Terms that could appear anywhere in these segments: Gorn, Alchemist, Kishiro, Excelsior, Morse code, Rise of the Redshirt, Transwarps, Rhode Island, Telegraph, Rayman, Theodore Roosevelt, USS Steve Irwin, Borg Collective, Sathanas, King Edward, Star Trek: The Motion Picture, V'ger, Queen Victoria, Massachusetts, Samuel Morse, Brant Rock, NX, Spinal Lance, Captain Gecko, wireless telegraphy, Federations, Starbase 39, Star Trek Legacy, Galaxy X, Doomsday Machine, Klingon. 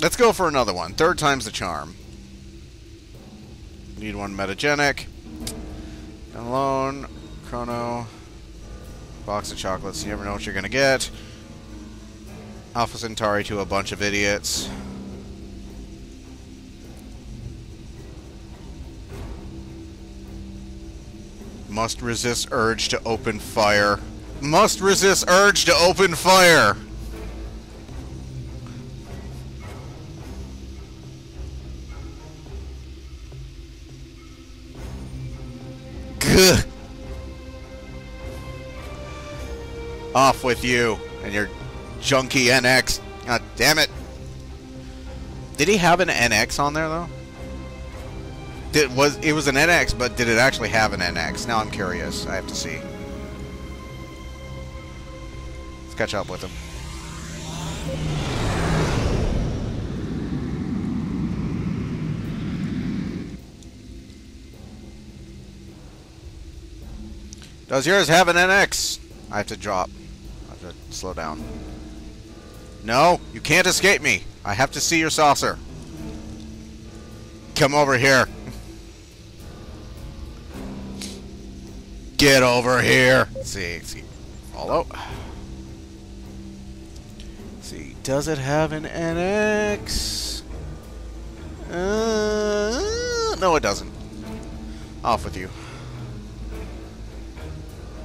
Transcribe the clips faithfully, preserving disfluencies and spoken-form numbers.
Let's go for another one. Third time's the charm. Need one metagenic. Alone. Chrono. Box of chocolates. You never know what you're going to get. Alpha Centauri to a bunch of idiots. Must resist urge to open fire. Must resist urge to open fire! Gah! Off with you and your junky N X. God damn it. Did he have an N X on there though? Did was it was an N X, but did it actually have an N X? Now I'm curious. I have to see. Let's catch up with him. Does yours have an N X? I have to drop. I have to slow down. No, you can't escape me. I have to see your saucer. Come over here. Get over here. Let's see, let's see. Follow. Let's see, does it have an N X? Uh, no, it doesn't. Off with you.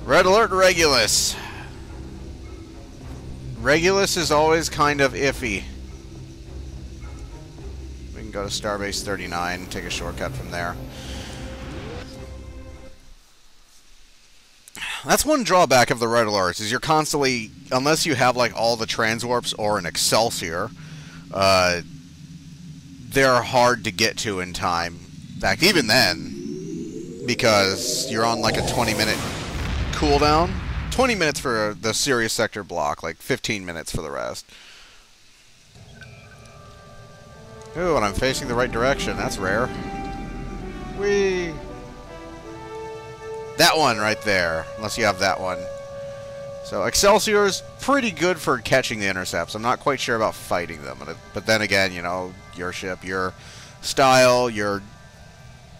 Red alert, Regulus. Regulus is always kind of iffy. We can go to Starbase thirty-nine, take a shortcut from there. That's one drawback of the red alerts, is you're constantly, unless you have like all the Transwarps or an Excelsior, uh, they're hard to get to in time. In fact, even then, because you're on like a twenty minute... cooldown. twenty minutes for the serious sector block, like fifteen minutes for the rest. Ooh, and I'm facing the right direction. That's rare. Whee! That one right there, unless you have that one. So Excelsior's pretty good for catching the intercepts. I'm not quite sure about fighting them. But then again, you know, your ship, your style, your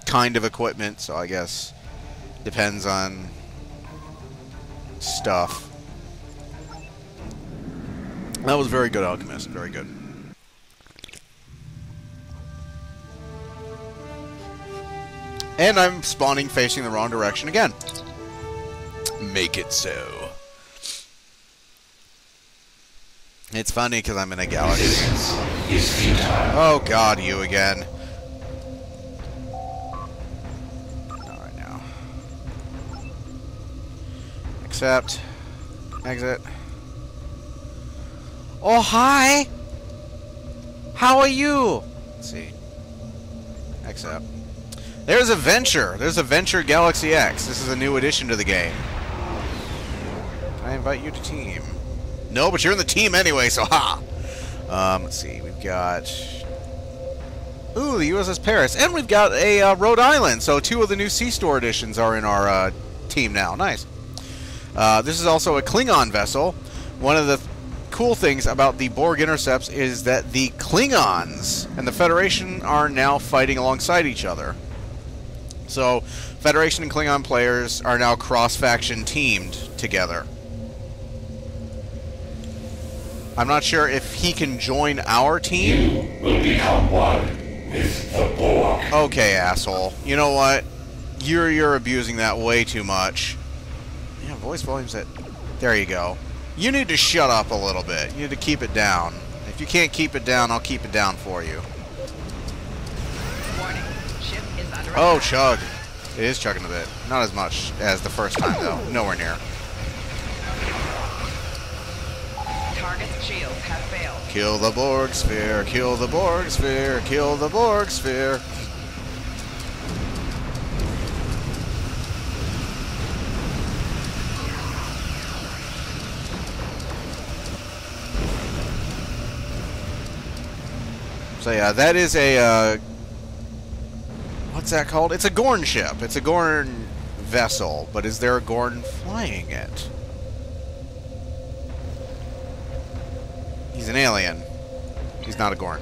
kind of equipment, so I guess depends on stuff. That was very good, Alchemist. Very good. And I'm spawning facing the wrong direction again. Make it so. It's funny because I'm in a galaxy. Oh god, you again. Accept. Exit. Oh, hi! How are you? Let's see. Accept. There's a V'ger. There's a V'ger Galaxy X. This is a new addition to the game. I invite you to team. No, but you're in the team anyway, so ha! Um, let's see. We've got... Ooh, the U S S Paris. And we've got a uh, Rhode Island, so two of the new C-Store editions are in our uh, team now. Nice. Uh, this is also a Klingon vessel. One of the th cool things about the Borg intercepts is that the Klingons and the Federation are now fighting alongside each other. So, Federation and Klingon players are now cross-faction teamed together. I'm not sure if he can join our team. You will become one with the Borg. Okay, asshole. You know what? You're, you're abusing that way too much. Yeah, voice volume's at... There you go. You need to shut up a little bit. You need to keep it down. If you can't keep it down, I'll keep it down for you. Warning. Ship is under oh, attack. Chug. It is chugging a bit. Not as much as the first time, though. Nowhere near. Target's shields have failed. Kill the Borg sphere. Kill the Borg sphere. Kill the Borg sphere. So yeah, that is a, uh, what's that called? It's a Gorn ship. It's a Gorn vessel, but is there a Gorn flying it? He's an alien. He's not a Gorn.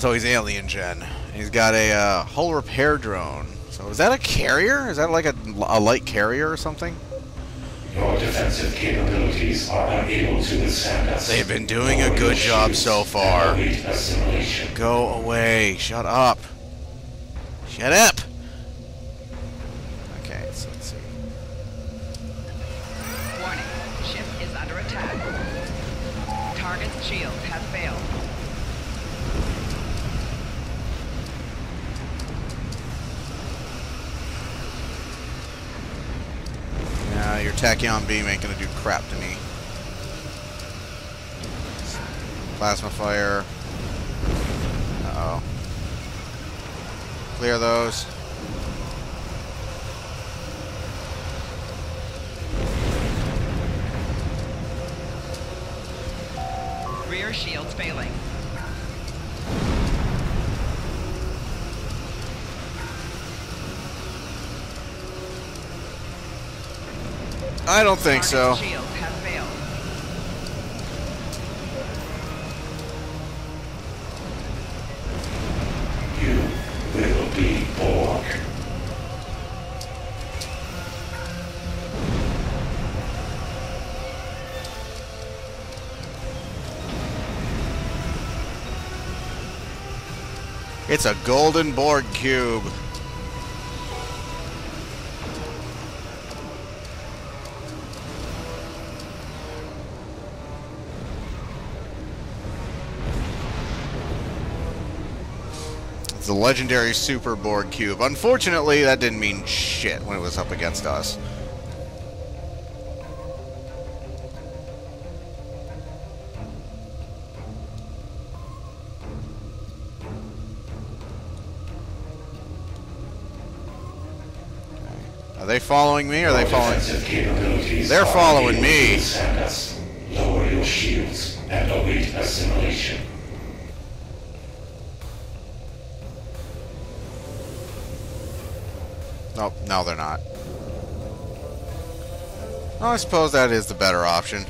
So he's alien gen. He's got a uh, hull repair drone. So is that a carrier? Is that like a, a light carrier or something? Your defensive capabilities are unable to withstand us. They've been doing no a good job so far. Go away. Shut up. Shut up. Okay, so let's see. Warning. Ship is under attack. Target's shield has failed. Uh, your Tachyon beam ain't gonna do crap to me. Plasma fire. Uh oh. Clear those. Rear shields failing. I don't think so. You will be Borg. It's a golden Borg cube. The legendary Super Borg cube. Unfortunately, that didn't mean shit when it was up against us. Okay. Are they following me? Or are they following? They're following me. Lower your shields and await assimilation. Nope, no they're not. Well, I suppose that is the better option.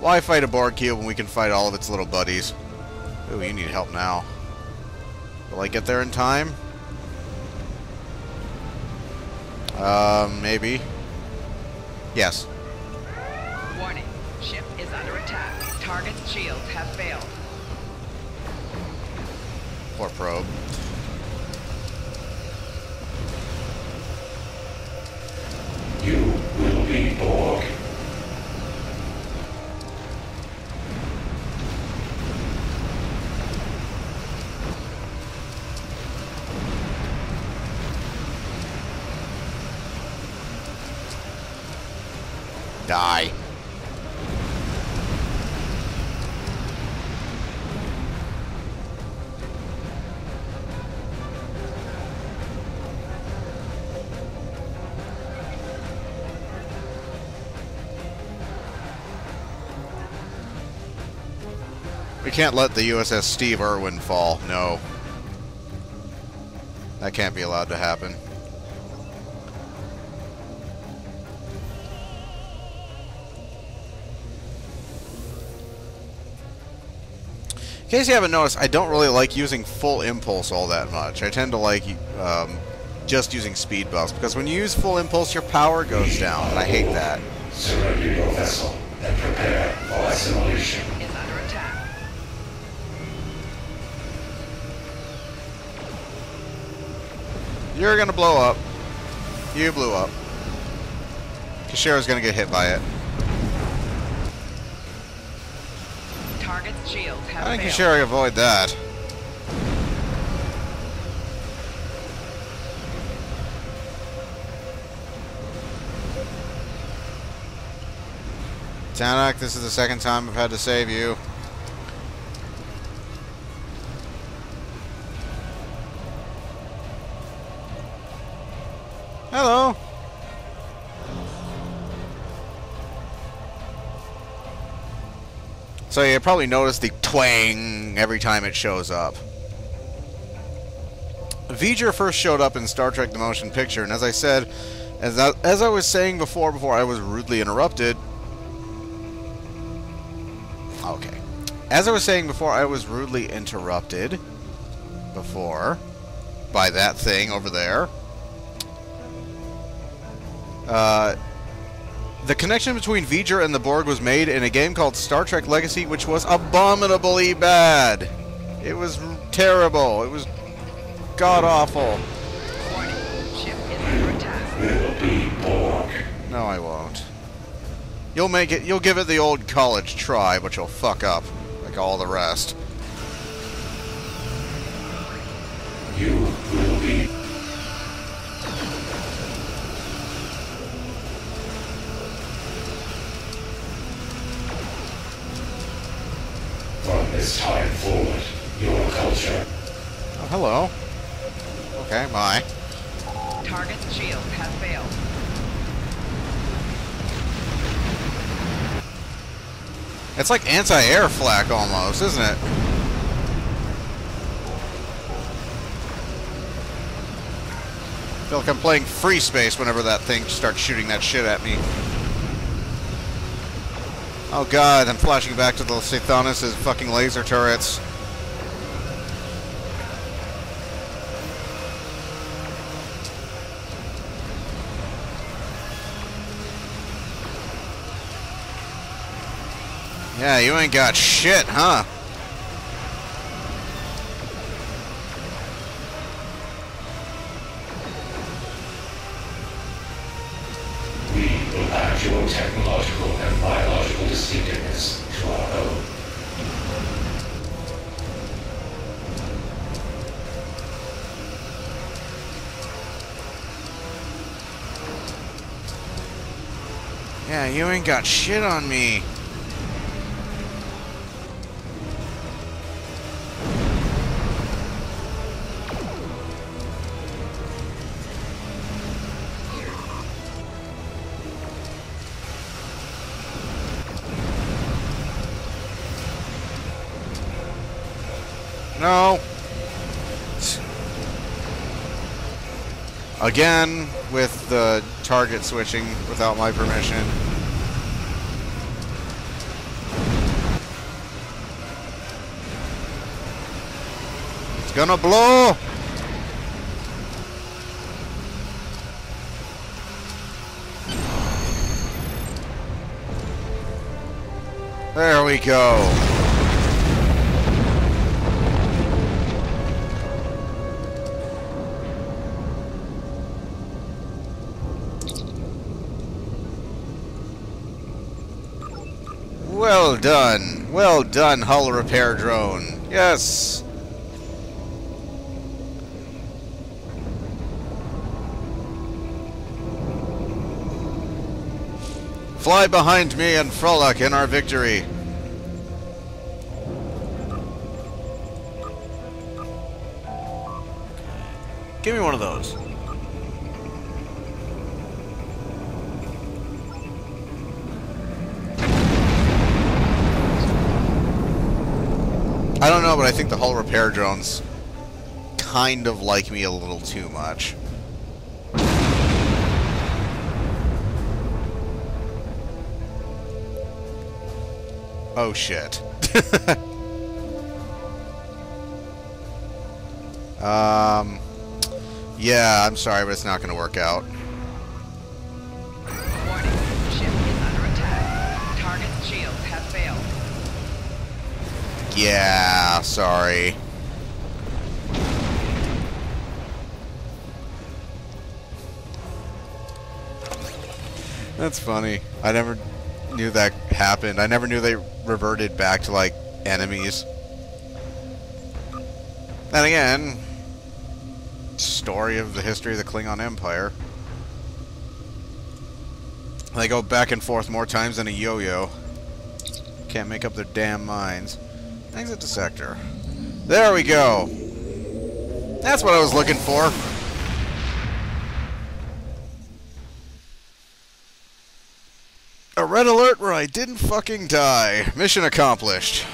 Why fight a Borg cube when we can fight all of its little buddies? Ooh, you need help now. Will I get there in time? Uh, maybe. Yes. Warning. Ship is under attack. Target's shields have failed. Poor probe. You will be Borg. Die. We can't let the U S S Steve Irwin fall. No. That can't be allowed to happen. In case you haven't noticed, I don't really like using full impulse all that much. I tend to like um, just using speed buffs, because when you use full impulse, your power goes down, and I hate that. Surrender your vessel and prepare for assimilation. You're gonna blow up. You blew up. Kishiro's gonna get hit by it. Target's shield have How did Kishiro avoid that? Tanak, this is the second time I've had to save you. Hello. So you probably noticed the twang every time it shows up. V'ger first showed up in Star Trek: The Motion Picture, and as I said, as I, as I was saying before, before I was rudely interrupted. Okay. As I was saying before, I was rudely interrupted. before by that thing over there. Uh, the connection between V'ger and the Borg was made in a game called Star Trek Legacy, which was abominably bad. It was terrible. It was god-awful. No, I won't. You'll make it. You'll give it the old college try, but you'll fuck up, like all the rest. You will be. From this time forward, your culture. Oh, hello. Okay, bye. Target shield has failed. It's like anti-air flak almost, isn't it? I feel like I'm playing Free Space whenever that thing starts shooting that shit at me. Oh god, I'm flashing back to the Sathanas' fucking laser turrets. Yeah, you ain't got shit, huh? We will add your technological and biological distinctiveness to our own. Yeah, you ain't got shit on me. No. Again, with the target switching without my permission. It's gonna blow! There we go. Well done. Well done, hull repair drone. Yes. Fly behind me and frolic in our victory. Give me one of those. I don't know, but I think the hull repair drones kind of like me a little too much. Oh shit. um, yeah, I'm sorry, but it's not going to work out. Warning, ship is under attack. Target shield has failed. Yeah, sorry. That's funny. I never knew that happened. I never knew they reverted back to, like, enemies. Then again, story of the history of the Klingon Empire. They go back and forth more times than a yo-yo. Can't make up their damn minds. Exit the sector. There we go. That's what I was looking for. A red alert where I didn't fucking die. Mission accomplished.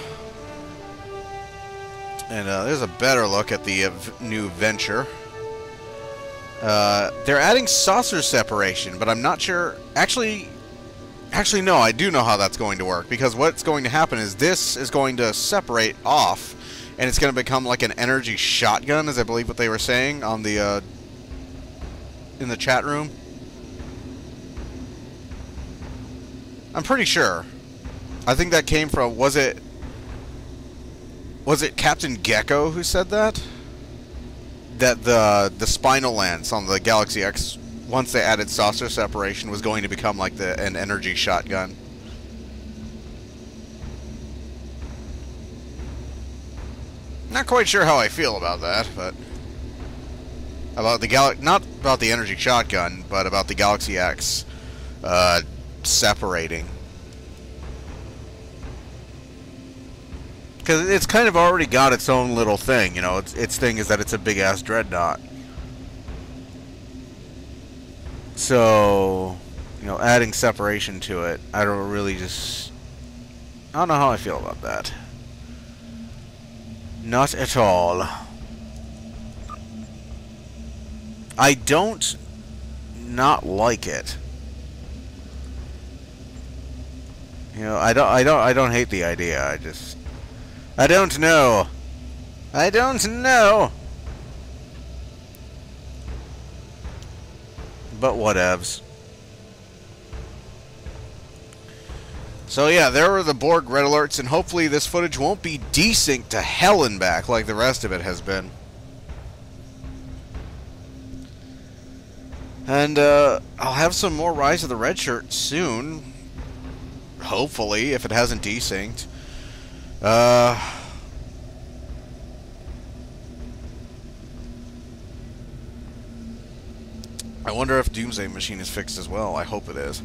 And uh, there's a better look at the uh, new Venture. Uh, they're adding saucer separation, but I'm not sure. Actually... Actually, no, I do know how that's going to work, because what's going to happen is this is going to separate off and it's going to become like an energy shotgun, is I believe what they were saying on the uh, in the chat room. I'm pretty sure. I think that came from, was it was it Captain Gecko who said that? That the the Spinal Lance on the Galaxy X, once they added saucer separation, was going to become like the an energy shotgun. Not quite sure how I feel about that, but about the gal not about the energy shotgun, but about the Galaxy X uh, separating. Because it's kind of already got its own little thing, you know. Its its thing is that it's a big ass dreadnought. So, you know, adding separation to it, I don't really just. I don't know how I feel about that. Not at all. I don't not like it. You know, I don't. I don't. I don't hate the idea. I just. I don't know. I don't know. But whatevs. So yeah, there were the Borg red alerts, and hopefully this footage won't be desynced to hell and back like the rest of it has been. And uh, I'll have some more Rise of the Redshirt soon. Hopefully, if it hasn't desynced. Uh, I wonder if Doomsday Machine is fixed as well. I hope it is.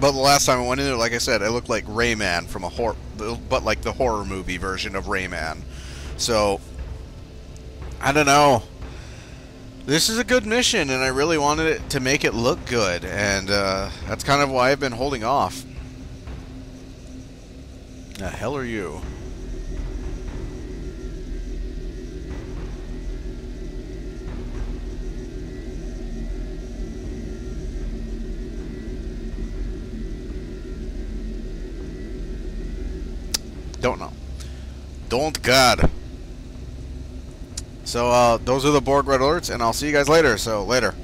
But the last time I went in there, like I said, it looked like Rayman from a horror, but like the horror movie version of Rayman. So, I don't know. This is a good mission, and I really wanted it to make it look good, and uh, that's kind of why I've been holding off. The hell are you? Don't know. Don't God. So, uh, those are the Borg red alerts, and I'll see you guys later, so later.